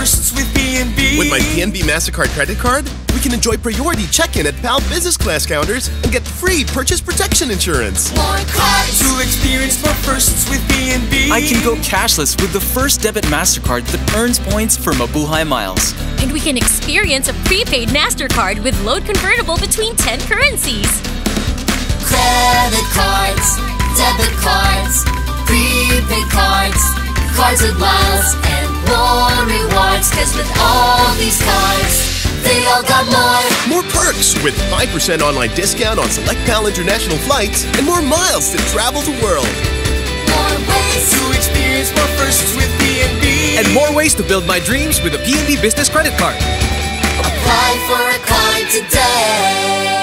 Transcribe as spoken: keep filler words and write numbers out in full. bursts with P N B. With my P N B MasterCard credit card, we can enjoy priority check-in at PAL business class counters and get free purchase protection insurance. More cards to experience more bursts with P N B. I can go cashless with the first debit MasterCard that earns points for Mabuhai Miles. And we can experience a prepaid MasterCard with load convertible between ten currencies. Credit cards, debit cards, prepaid cards, cards with miles and more rewards. Cause with all these cards, they all got more. More perks with five percent online discount on select PAL international flights and more miles to travel the world. More ways to experience more firsts with P N B. And more ways to build my dreams with a P N B business credit card. Apply for a card today.